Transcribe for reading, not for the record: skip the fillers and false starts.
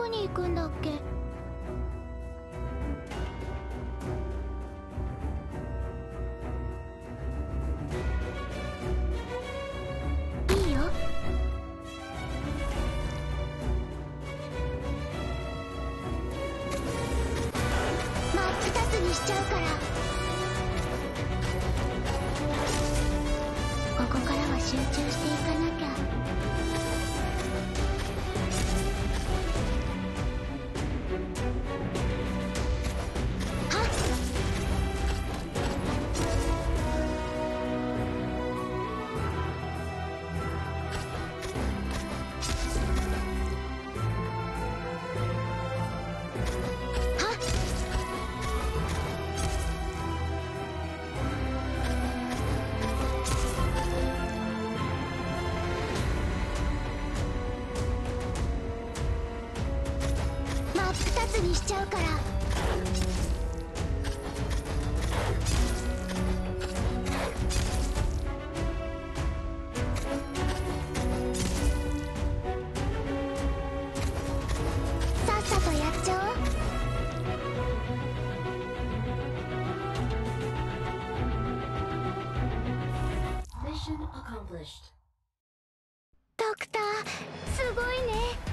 こに行くんだっけ？いいよ。真っ二つにしちゃうから、ここからは集中していかなきゃ。にしちゃうから、さっさとやっちゃおう。Mission accomplished. ドクター、すごいね。